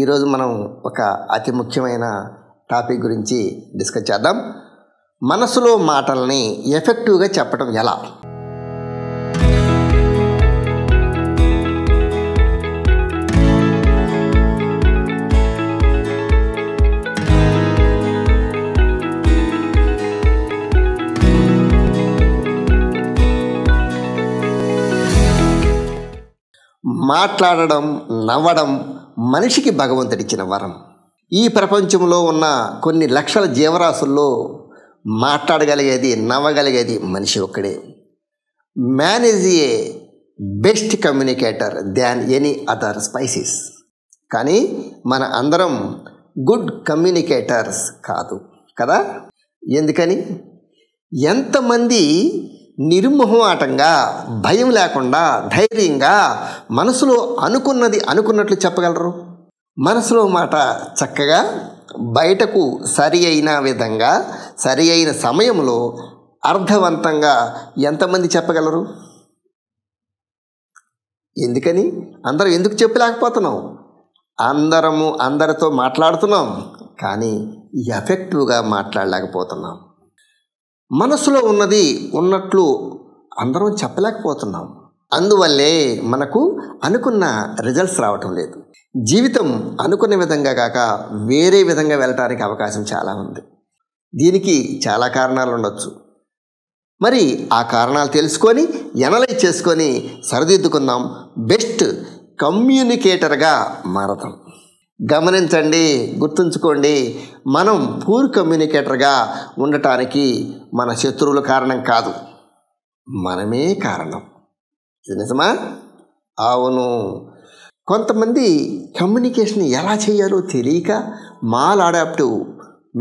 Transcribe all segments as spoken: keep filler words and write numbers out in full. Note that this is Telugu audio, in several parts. ఈరోజు మనం ఒక అతి ముఖ్యమైన టాపిక్ గురించి డిస్కస్ చేద్దాం. మనసులో మాటల్ని ఎఫెక్టివ్గా చెప్పడం ఎలా? మాట్లాడడం, నవ్వడం మనిషికి భగవంతుడిచ్చిన వరం. ఈ ప్రపంచంలో ఉన్న కొన్ని లక్షల జీవరాశుల్లో మాట్లాడగలిగేది, నవ్వగలిగేది మనిషి ఒక్కడే. Man is a best communicator than any other species. కానీ మన అందరం గుడ్ కమ్యూనికేటర్స్ కాదు కదా. ఎందుకని? ఎంతమంది నిర్మోహమాటంగా, భయం లేకుండా, ధైర్యంగా మనసులో అనుకున్నది అనుకున్నట్లు చెప్పగలరు? మనసులో మాట చక్కగా బయటకు సరి అయిన విధంగా, సరి అయిన సమయంలో అర్థవంతంగా ఎంతమంది చెప్పగలరు? ఎందుకని అందరూ ఎందుకు చెప్పలేకపోతున్నాం? అందరము అందరితో మాట్లాడుతున్నాం, కానీ ఎఫెక్టివ్గా మాట్లాడలేకపోతున్నాం. మనసులో ఉన్నది ఉన్నట్లు అందరం చెప్పలేకపోతున్నాం. అందువల్లే మనకు అనుకున్న రిజల్ట్స్ రావటం లేదు. జీవితం అనుకునే విధంగా కాక వేరే విధంగా వెళ్ళటానికి అవకాశం చాలా ఉంది. దీనికి చాలా కారణాలు ఉండొచ్చు. మరి ఆ కారణాలు తెలుసుకొని, ఎనలైజ్ చేసుకొని సరిదిద్దుకుందాం. బెస్ట్ కమ్యూనికేటర్గా మారదాం. గమనించండి, గుర్తుంచుకోండి, మనం పూర్ కమ్యూనికేటర్గా ఉండటానికి మన శత్రువుల కారణం కాదు, మనమే కారణం. ఇది నిజమా? అవును. కొంతమంది కమ్యూనికేషన్ ఎలా చేయాలో తెలియక మాల్ అడాప్టివ్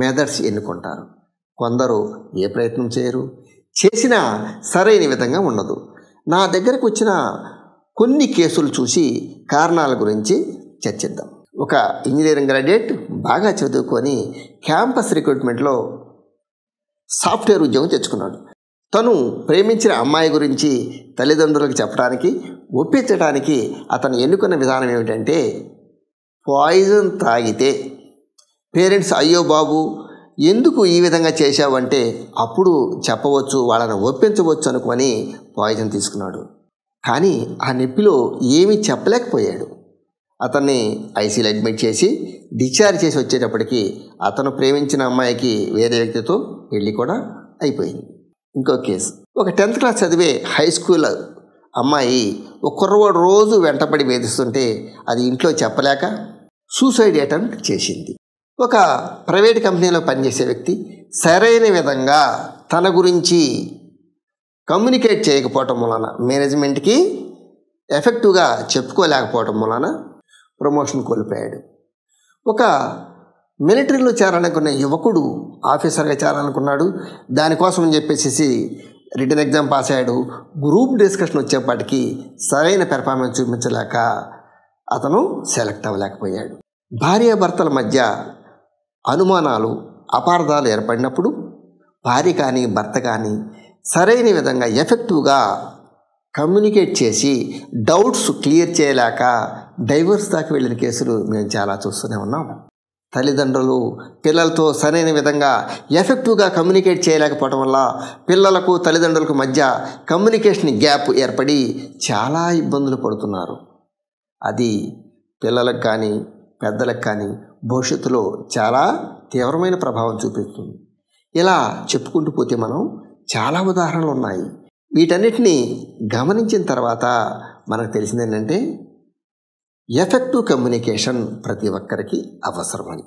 మెథడ్స్ ఎన్నుకుంటారు. కొందరు ఏ ప్రయత్నం చేయరు, చేసినా సరైన విధంగా ఉండదు. నా దగ్గరకు వచ్చిన కొన్ని కేసులు చూసి కారణాల గురించి చర్చిద్దాం. ఒక ఇంజనీరింగ్ గ్రాడ్యుయేట్ బాగా చదువుకొని క్యాంపస్ రిక్రూట్మెంట్లో సాఫ్ట్వేర్ ఉద్యోగం తెచ్చుకున్నాడు. తను ప్రేమించిన అమ్మాయి గురించి తల్లిదండ్రులకు చెప్పడానికి, ఒప్పించడానికి అతను ఎన్నుకున్న విధానం ఏమిటంటే, పాయిజన్ తాగితే పేరెంట్స్ అయ్యో బాబు ఎందుకు ఈ విధంగా చేశావంటే అప్పుడు చెప్పవచ్చు, వాళ్ళని ఒప్పించవచ్చు అనుకొని పాయిజన్ తీసుకున్నాడు. కానీ ఆ నొప్పిలో ఏమీ చెప్పలేకపోయాడు. అతన్ని ఐసీలో అడ్మిట్ చేసి డిశ్చార్జ్ చేసి వచ్చేటప్పటికి అతను ప్రేమించిన అమ్మాయికి వేరే వ్యక్తితో పెళ్ళి కూడా అయిపోయింది. ఇంకో కేసు, ఒక టెన్త్ క్లాస్ చదివే హై స్కూల్ అమ్మాయి ఒక కుర్రవాడు రోజు వెంటపడి వేధిస్తుంటే అది ఇంట్లో చెప్పలేక సూసైడ్ అటెంప్ట్ చేసింది. ఒక ప్రైవేట్ కంపెనీలో పనిచేసే వ్యక్తి సరైన విధంగా తన గురించి కమ్యూనికేట్ చేయకపోవటం వలన, మేనేజ్మెంట్కి ఎఫెక్టివ్గా చెప్పుకోలేకపోవటం వలన ప్రమోషన్ కోల్పోయాడు. ఒక మిలిటరీలో చేరాలనుకునే యువకుడు ఆఫీసర్గా చేరాలనుకున్నాడు. దానికోసం అని చెప్పేసి రిటర్న్ ఎగ్జామ్ పాస్ అయ్యాడు. గ్రూప్ డిస్కషన్ వచ్చేప్పటికీ సరైన పెర్ఫార్మెన్స్ చూపించలేక అతను సెలెక్ట్ అవ్వలేకపోయాడు. భార్యాభర్తల మధ్య అనుమానాలు, అపార్థాలు ఏర్పడినప్పుడు భార్య కానీ భర్త కానీ సరైన విధంగా ఎఫెక్టివ్గా కమ్యూనికేట్ చేసి డౌట్స్ క్లియర్ చేయలేక డైవర్స్ దాకా వెళ్ళిన కేసులు మేము చాలా చూస్తూనే ఉన్నాం. తల్లిదండ్రులు పిల్లలతో సరైన విధంగా ఎఫెక్టివ్గా కమ్యూనికేట్ చేయలేకపోవడం వల్ల పిల్లలకు తల్లిదండ్రులకు మధ్య కమ్యూనికేషన్ గ్యాప్ ఏర్పడి చాలా ఇబ్బందులు పడుతున్నారు. అది పిల్లలకు కానీ పెద్దలకు కానీ భవిష్యత్తులో చాలా తీవ్రమైన ప్రభావం చూపిస్తుంది. ఇలా చెప్పుకుంటూ పోతే మనం చాలా ఉదాహరణలు ఉన్నాయి. వీటన్నిటినీ గమనించిన తర్వాత మనకు తెలిసింది ఏంటంటే, ఎఫెక్టివ్ కమ్యూనికేషన్ ప్రతి ఒక్కరికి అవసరమని.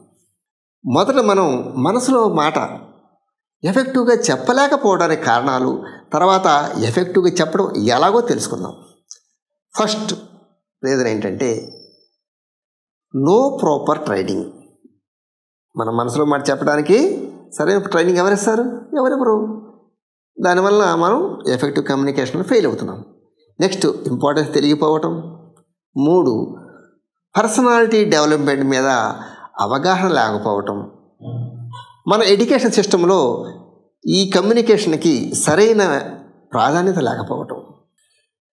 మొదట మనం మనసులో మాట ఎఫెక్టివ్గా చెప్పలేకపోవడానికి కారణాలు, తర్వాత ఎఫెక్టివ్గా చెప్పడం ఎలాగో తెలుసుకుందాం. ఫస్ట్ రీజన్ ఏంటంటే నో ప్రాపర్ ట్రైనింగ్. మన మనసులో మాట చెప్పడానికి సరైన ట్రైనింగ్ ఎవరిస్తారు? ఎవరెవరు? దానివల్ల మనం ఎఫెక్టివ్ కమ్యూనికేషన్లో ఫెయిల్ అవుతున్నాం. నెక్స్ట్, ఇంపార్టెన్స్ తెలియకపోవటం. మూడు, పర్సనాలిటీ డెవలప్మెంట్ మీద అవగాహన లేకపోవటం. మన ఎడ్యుకేషన్ సిస్టంలో ఈ కమ్యూనికేషన్కి సరైన ప్రాధాన్యత లేకపోవటం.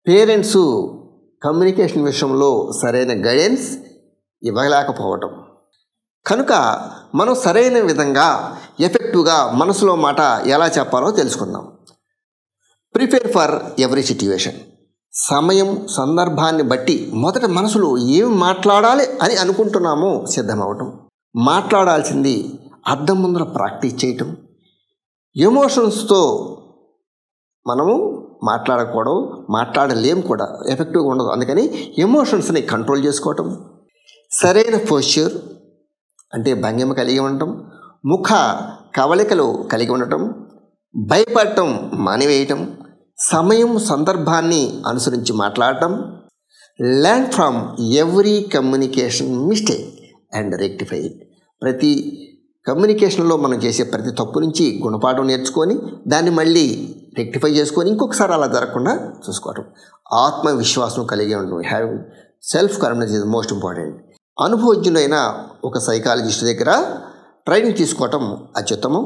పేరెంట్స్ కమ్యూనికేషన్ విషయంలో సరైన గైడెన్స్, ఇవ్వలేకపోవటం. కనుక మనం సరైన విధంగా ఎఫెక్టివ్గా మనసులో మాట ఎలా చెప్పాలో తెలుసుకుందాం. Prepare for every situation. సమయం సందర్భాన్ని బట్టి మొదట మనసులో ఏం మాట్లాడాలి అని అనుకుంటున్నామో సిద్ధమవటం, మాట్లాడాల్సింది అద్దం ముందర ప్రాక్టీస్ చేయటం, ఎమోషన్స్తో మనము మాట్లాడకూడదు, మాట్లాడలేం కూడా, ఎఫెక్టివ్గా ఉండదు. అందుకని ఎమోషన్స్ని కంట్రోల్ చేసుకోవటం, సరైన పోస్చర్ అంటే భంగిమ కలిగి ఉండటం, ముఖ కవళికలు కలిగి ఉండటం, భయపడటం మానివేయటం, సమయం సందర్భాన్ని అనుసరించి మాట్లాడటం. Learn from every communication mistake and rectify it. ప్రతి కమ్యూనికేషన్లో మనం చేసే ప్రతి తప్పు నుంచి గుణపాఠం నేర్చుకొని దాన్ని మళ్ళీ రెక్టిఫై చేసుకొని ఇంకొకసారి అలా జరగకుండా చూసుకోవటం. ఆత్మవిశ్వాసం కలిగి ఉండటం. Have self confidence is most important. అనుభవజ్ఞుడైన ఒక సైకాలజిస్ట్ దగ్గర ట్రైనింగ్ తీసుకోవటం అత్యుత్తమం.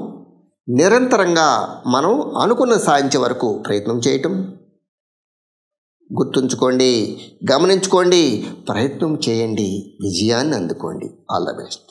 నిరంతరంగా మనం అనుకున్న సాధించే వరకు ప్రయత్నం చేయటం. గుర్తుంచుకోండి, గమనించుకోండి, ప్రయత్నం చేయండి, విజయాన్ని అందుకోండి. All the best.